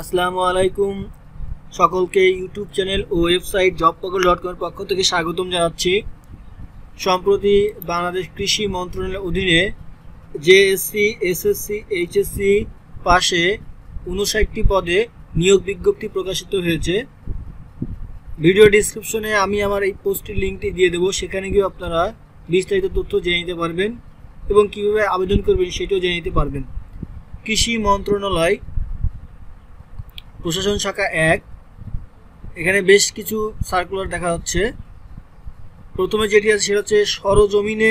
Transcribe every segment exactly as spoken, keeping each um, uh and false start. আসসালামু আলাইকুম সকলকে ইউটিউব চ্যানেল ও website job Pagol dot com এর পক্ষ থেকে স্বাগতম জানাচ্ছি। সম্প্রতি বাংলাদেশ কৃষি মন্ত্রণালয়ের অধীনে জেএসসি, এসএসসি, এইচএসসি পাশে ঊনষাটটি পদে নিয়োগ বিজ্ঞপ্তি প্রকাশিত হয়েছে। ভিডিও ডেসক্রিপশনে আমি আমার এই পোস্টের লিঙ্কটি দিয়ে দেবো, সেখানে গিয়ে আপনারা বিস্তারিত তথ্য জেনে নিতে পারবেন এবং কীভাবে আবেদন করবেন সেটিও জেনে নিতে পারবেন। কৃষি মন্ত্রণালয় প্রশাসন শাখা এক, এখানে বেশ কিছু সার্কুলার দেখা যাচ্ছে। প্রথমে যেটি আছে সেটা হচ্ছে সরজমিনে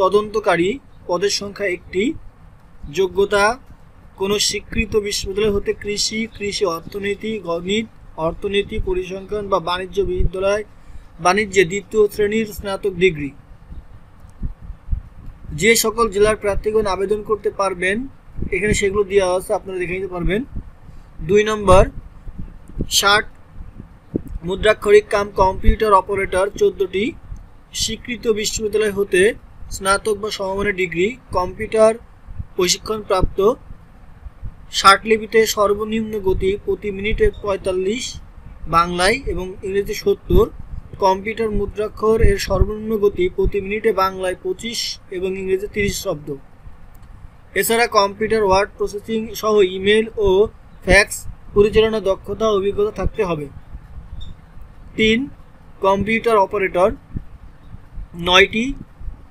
তদন্তকারী পদের সংখ্যা একটি। যোগ্যতা: কোনো স্বীকৃত বিশ্ববিদ্যালয় হতে কৃষি, কৃষি অর্থনীতি, গণিত, অর্থনীতি, পরিসংখ্যান বা বাণিজ্য বিদ্যালয় বাণিজ্যে দ্বিতীয় শ্রেণীর স্নাতক ডিগ্রি। যে সকল জেলার প্রার্থীগণ আবেদন করতে পারবেন এখানে সেগুলো দেওয়া আছে, আপনারা দেখে নিতে পারবেন। দুই নম্বর, ষাট মুদ্রাক্ষরিক কাম কম্পিউটার অপারেটর চোদ্দটি, স্বীকৃত বিশ্ববিদ্যালয় হতে স্নাতক বা সমমানের ডিগ্রি, কম্পিউটার প্রশিক্ষণপ্রাপ্ত। ষাটলিপিতে সর্বনিম্ন গতি প্রতি মিনিটে পঁয়তাল্লিশ বাংলায় এবং ইংরেজি সত্তর। কম্পিউটার মুদ্রাক্ষর এর সর্বনিম্ন গতি প্রতি মিনিটে বাংলায় পঁচিশ এবং ইংরেজি তিরিশ শব্দ। এছাড়া কম্পিউটার ওয়ার্ড প্রসেসিং সহ ইমেল ও ফ্যাক্স পরিচালনা দক্ষতা অভিজ্ঞতা থাকতে হবে। তিন, কম্পিউটার অপারেটর নয়টি,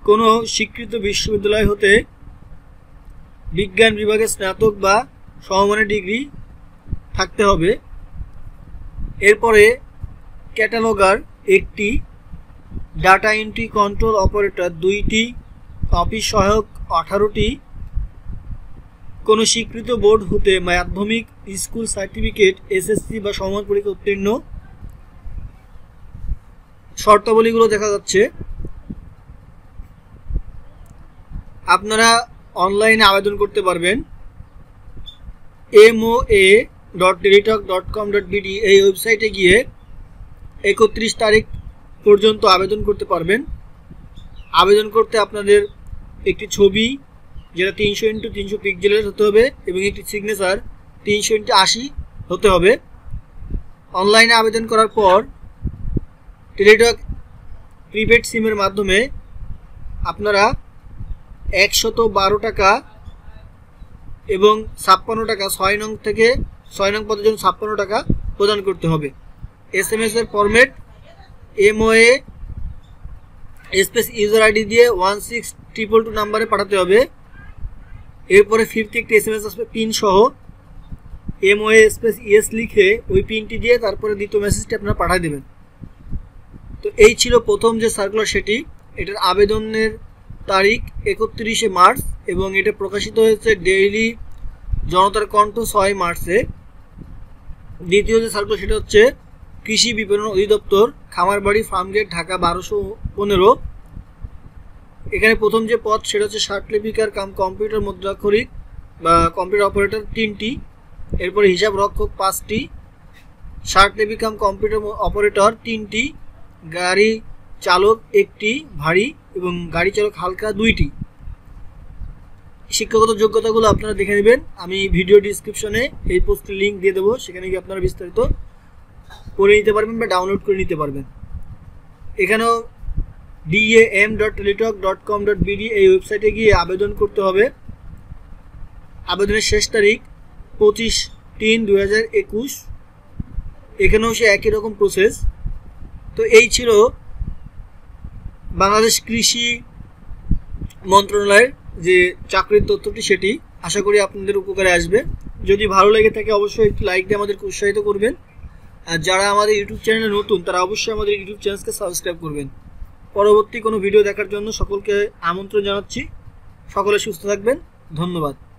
কোনো স্বীকৃত বিশ্ববিদ্যালয় হতে বিজ্ঞান বিভাগে স্নাতক বা সমমানের ডিগ্রি থাকতে হবে। এরপরে ক্যাটালগার একটি, ডাটা এন্ট্রি কন্ট্রোল অপারেটর দুইটি, অফিস সহায়ক আঠারোটি, কোনো স্বীকৃত বোর্ড হতে মাধ্যমিক স্কুল সার্টিফিকেট, এসএসসি বা সমমান পরীক্ষা উত্তীর্ণ। শর্তাবলীগুলো দেখা যাচ্ছে। আপনারা অনলাইনে আবেদন করতে পারবেন। M O A dot teletalk dot com dot B D এই ওয়েবসাইটে গিয়ে একত্রিশ তারিখ পর্যন্ত আবেদন করতে পারবেন। আবেদন করতে আপনাদের একটি ছবি যেটা তিনশো ইন্টু তিনশো পিক্সেলের হতে হবে এবং একটি সিগনেচার তিনশো ইন্টু আশি হতে হবে। অনলাইনে আবেদন করার পর টেলিটক প্রিপেড সিমের মাধ্যমে আপনারা একশত বারো টাকা এবং ছাপ্পান্ন টাকা ছয় নং থেকে ছয় নং পদের জন্য ছাপ্পান্ন টাকা প্রদান করতে হবে। এস এম এস এর format MOA space user ID দিয়ে ওয়ান সিক্স ট্রিপল টু নাম্বারে পাঠাতে হবে। এরপরে ফিফটি একটি এস এম এস আসবে পিন সহ, এমওএ স্পেস ইএস লিখে ওই পিনটি দিয়ে তারপরে দ্বিতীয় মেসেজটি আপনারা পাঠিয়ে দেবেন। তো এই ছিল প্রথম যে সার্কুলার, সেটি এটার আবেদনের তারিখ একত্রিশে মার্চ এবং এটা প্রকাশিত হয়েছে ডেইলি জনতার কণ্ঠ ছয় মার্চে। দ্বিতীয় যে সার্কুলার সেটা হচ্ছে কৃষি বিপণন অধিদপ্তর, খামারবাড়ি, ফার্মগেট, ঢাকা বারোশো পনেরো। এখানে প্রথম যে পদ সেটা হচ্ছে ষাটলিপিকার কাম কম্পিউটার মুদ্রাক্ষরিক বা কম্পিউটার অপারেটর তিনটি, এরপরে হিসাব রক্ষক পাঁচটি, ষাটলিপিকাম কম্পিউটার অপারেটর তিনটি, গাড়ি চালক একটি ভারী এবং গাড়ি চালক হালকা দুইটি। শিক্ষাগত যোগ্যতাগুলো আপনারা দেখে নেবেন, আমি ভিডিও ডিসক্রিপশনে এই পোস্টের লিঙ্ক দিয়ে দেবো, সেখানে গিয়ে আপনারা বিস্তারিত পড়ে নিতে পারবেন বা ডাউনলোড করে নিতে পারবেন। এখানেও D A M dot teletalk dot com dot B D এই ওয়েবসাইটে গিয়ে আবেদন করতে হবে। আবেদনের শেষ তারিখ পঁচিশ তিন দুই হাজার একুশ। এখানেও সে একই রকম প্রসেস। তো এই ছিল বাংলাদেশ কৃষি মন্ত্রণালয়ের যে চাকরির তথ্যটি, সেটি আশা করি আপনাদের উপকারে আসবে। যদি ভালো লেগে থাকে অবশ্যই একটি লাইক দিয়ে আমাদেরকে উৎসাহিত করবেন, আর যারা আমাদের ইউটিউব চ্যানেলে নতুন তারা অবশ্যই আমাদের ইউটিউব চ্যানেলকে সাবস্ক্রাইব করবেন। পরবর্তী কোনো ভিডিও দেখার জন্য সকলকে আমন্ত্রণ জানাচ্ছি। সকলে সুস্থ থাকবেন, ধন্যবাদ।